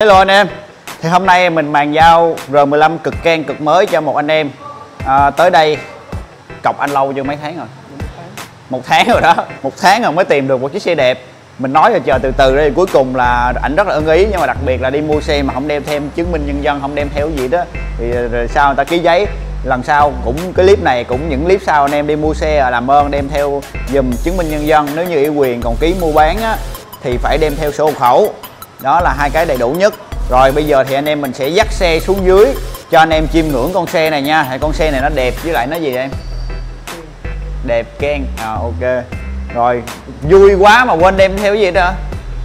Hello anh em, thì hôm nay mình bàn giao R15 cực can cực mới cho một anh em. Tới đây cọc anh lâu chưa, mấy tháng rồi? Một tháng rồi đó, một tháng rồi mới tìm được một chiếc xe đẹp. Mình nói rồi chờ từ từ đây, cuối cùng là ảnh rất là ưng ý, nhưng mà đặc biệt là đi mua xe mà không đem thêm chứng minh nhân dân, không đem theo gì đó thì rồi sao người ta ký giấy. Lần sau cũng cái clip này cũng những clip sau anh em đi mua xe làm ơn đem theo dùm chứng minh nhân dân, nếu như ủy quyền còn ký mua bán á, thì phải đem theo sổ hộ khẩu. Đó là hai cái đầy đủ nhất. Rồi bây giờ thì anh em mình sẽ dắt xe xuống dưới cho anh em chiêm ngưỡng con xe này nha. Thì con xe này nó đẹp, với lại nó gì em? Đẹp keng. Ok. Rồi vui quá mà quên đem theo cái gì đó.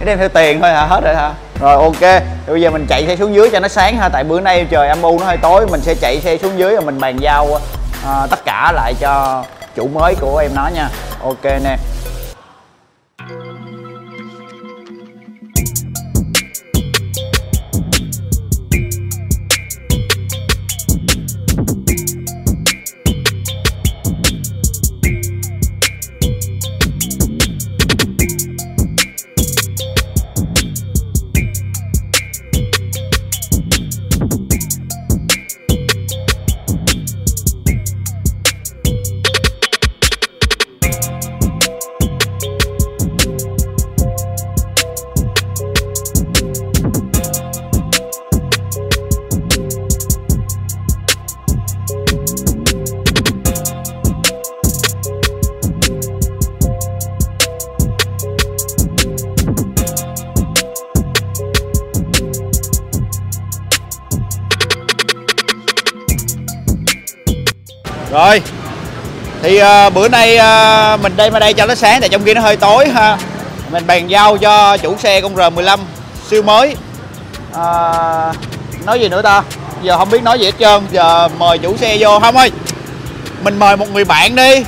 Đem theo tiền thôi hả? Hết rồi hả? Rồi ok. Thì bây giờ mình chạy xe xuống dưới cho nó sáng ha. Tại bữa nay trời âm u nó hơi tối. Mình sẽ chạy xe xuống dưới và mình bàn giao tất cả lại cho chủ mới của em nó nha. Ok nè. Rồi thì bữa nay mình đem ở đây cho nó sáng, tại trong kia nó hơi tối ha. Mình bàn giao cho chủ xe con R15 siêu mới. Nói gì nữa ta, giờ không biết nói gì hết trơn. Giờ mời chủ xe vô không ơi, mình mời một người bạn đi,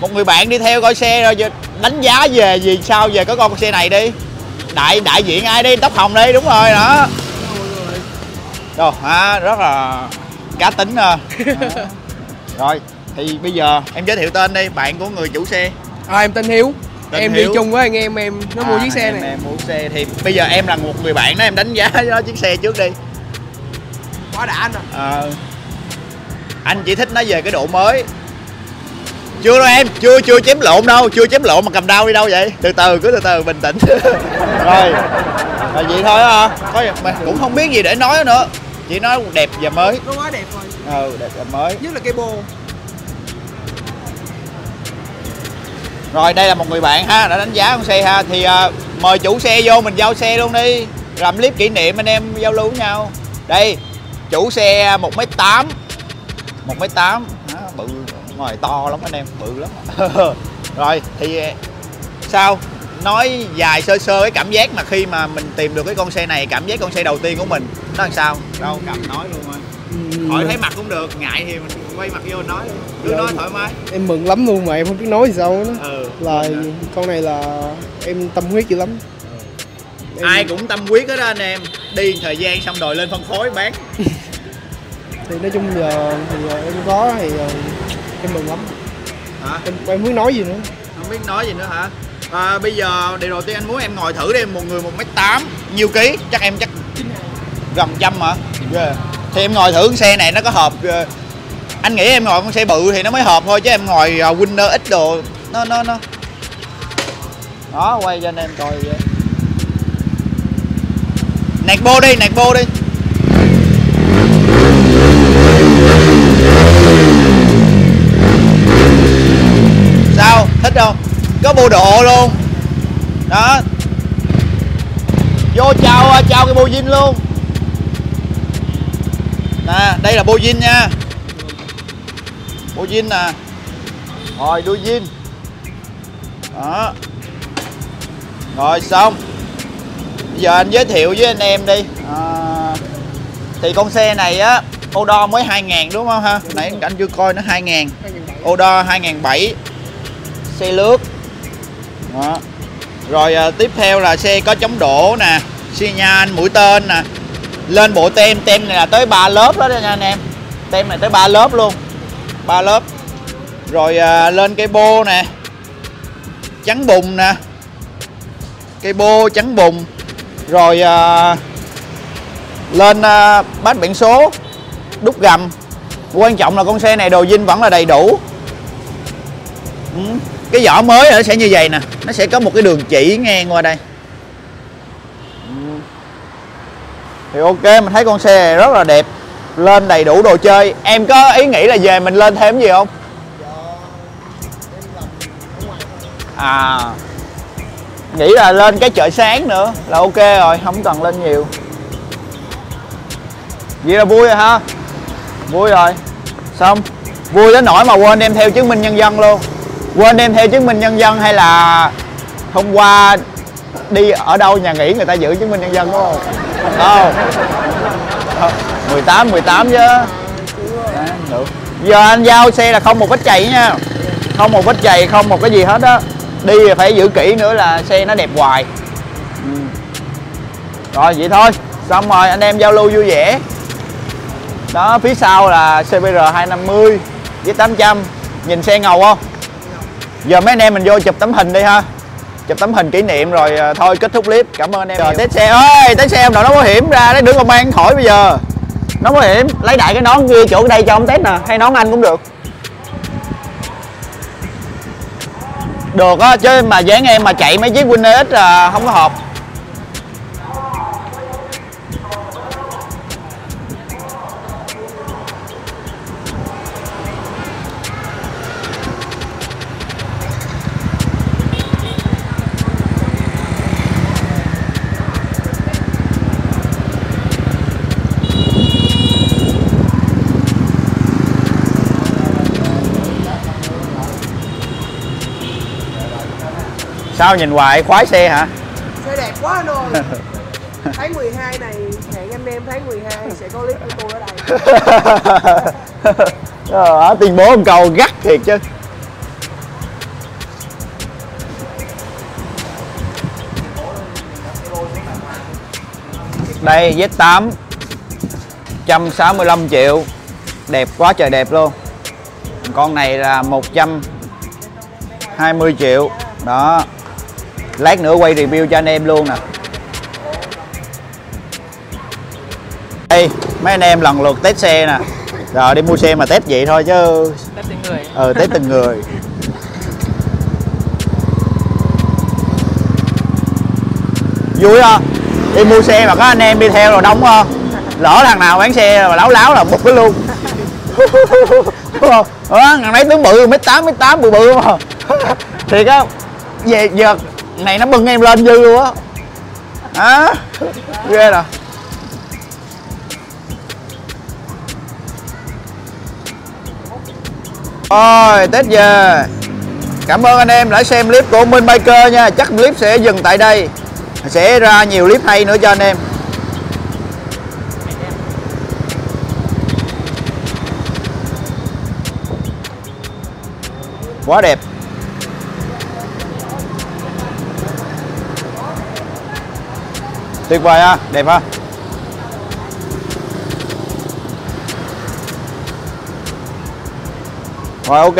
một người bạn đi theo coi xe rồi đánh giá về vì sao về có con xe này đi. Đại diện ai đi, tóc hồng đi, đúng rồi đó. Rồi rất là cá tính ha. Rồi, thì bây giờ em giới thiệu tên đi, bạn của người chủ xe. Em tên Hiếu, đi chung với anh em nó mua chiếc xe này. Em mua xe thì bây giờ em là một người bạn đó, em đánh giá nó chiếc xe trước đi. Quá đã anh rồi. Anh chỉ thích nó về cái độ mới. Chưa đâu em, chưa chém lộn đâu, chưa chém lộn mà cầm đau đi đâu vậy? Từ từ, cứ từ từ, bình tĩnh. Rồi, là vậy thôi hả? Mình cũng không biết gì để nói nữa. Chỉ nói đẹp và mới. Nó quá đẹp rồi. Đẹp và mới. Nhất là cái bô. Rồi đây là một người bạn ha, đã đánh giá con xe ha. Thì mời chủ xe vô mình giao xe luôn đi, làm clip kỷ niệm anh em giao lưu với nhau. Đây, chủ xe 1m8. 1m8 đó, bự, ngồi to lắm anh em, bự lắm. Rồi thì sao? Nói dài sơ cái cảm giác mà khi mà mình tìm được cái con xe này, cảm giác con xe đầu tiên của mình nó làm sao? Đâu cầm nói luôn thôi. Hỏi thấy mặt cũng được, ngại thì mình quay mặt vô nói, cứ nói thoải mái. Em mừng lắm luôn mà em không biết nói gì sao đó. Là con này là em tâm huyết dữ lắm. Ai cũng tâm huyết hết á anh em. Đi thời gian xong rồi lên phân phối bán. Thì nói chung giờ thì em có thì em mừng lắm. Hả? Em muốn nói gì nữa? Không biết nói gì nữa hả? Bây giờ điều đầu tiên anh muốn em ngồi thử đi, một người 1m8 nhiều ký, chắc em chắc gần 100 hả? Yeah. Thì em ngồi thử con xe này nó có hợp. Anh nghĩ em ngồi con xe bự thì nó mới hợp thôi, chứ em ngồi Winner X đồ nó đó, quay cho anh em coi vậy. Nẹt bô đi, nẹt bô đi. Sao? Thích không? Có bô độ luôn. Đó. Vô trao cái bô zin luôn. Đây là bô zin nha. Bô zin nè. Rồi đuôi zin. Đó. Rồi xong. Bây giờ anh giới thiệu với anh em đi. Thì con xe này á, odo mới 2000 đúng không ha? Nãy anh chưa coi nó 2000. Odo 2007. Xe lướt. Đó. Rồi tiếp theo là xe có chống đổ nè, xi nhan, mũi tên nè. Lên bộ tem, tem này là tới 3 lớp đó nha anh em. Tem này tới 3 lớp luôn, 3 lớp. Rồi lên cây bô nè, trắng bùn nè. Cây bô trắng bùn. Rồi lên bát biển số, đúc gầm. Quan trọng là con xe này đồ zin vẫn là đầy đủ. Cái vỏ mới nó sẽ như vậy nè, nó sẽ có một cái đường chỉ ngang qua đây. Thì ok, mình thấy con xe này rất là đẹp, lên đầy đủ đồ chơi. Em có ý nghĩ là về mình lên thêm gì không? À, nghĩ là lên cái chợ sáng nữa là ok rồi, không cần lên nhiều. Vậy là vui rồi ha. Vui rồi. Xong. Vui đến nỗi mà quên đem theo chứng minh nhân dân luôn. Quên đem theo chứng minh nhân dân hay là hôm qua đi ở đâu nhà nghỉ người ta giữ chứng minh nhân dân đúng không? Không. 18 chứ. Giờ anh giao xe là không một vết chày nha. Không một vết chày, không một cái gì hết á. Đi thì phải giữ kỹ nữa là xe nó đẹp hoài. Rồi vậy thôi. Xong rồi, anh em giao lưu vui vẻ. Đó, phía sau là CBR 250 với 800. Nhìn xe ngầu không? Giờ mấy anh em mình vô chụp tấm hình đi ha. Chụp tấm hình kỷ niệm rồi thôi kết thúc clip. Cảm ơn anh em. Trời, test xe ơi, test xe ông nội nó bảo hiểm ra đấy, đứa công an khỏi bây giờ. Nó bảo hiểm, lấy đại cái nón kia chỗ đây cho ông test nè, hay nón anh cũng được. Được á, chứ mà dáng em mà chạy mấy chiếc Winner X là không có hợp. Sao nhìn hoài khoái xe hả? Xe đẹp quá anh ơi. Tháng 12 này, hẹn anh em tháng 12 sẽ có clip của tôi ở đây. Đó, tuyên bố ông Cầu gắt thiệt chứ. Đây Z8 165 triệu. Đẹp quá trời đẹp luôn. Con này là 120 triệu. Đó, lát nữa quay review cho anh em luôn nè. Đây mấy anh em lần lượt test xe nè. Rồi đi mua xe mà test vậy thôi chứ. Test từng người. Ừ, test từng người. Vui không? Đi mua xe mà có anh em đi theo rồi đông không? Lỡ thằng nào bán xe mà láo láo là bụt cái luôn. Đúng không? Đó, thằng đấy tướng bự 1m8 bự bự mà. Thiệt á. Về giờ này nó bưng em lên dư luôn á. Á, ghê nè. Ôi, Tết về. Cảm ơn anh em đã xem clip của Minh Biker nha. Chắc clip sẽ dừng tại đây. Sẽ ra nhiều clip hay nữa cho anh em. Quá đẹp. Tuyệt vời ha, đẹp ha. Rồi ok.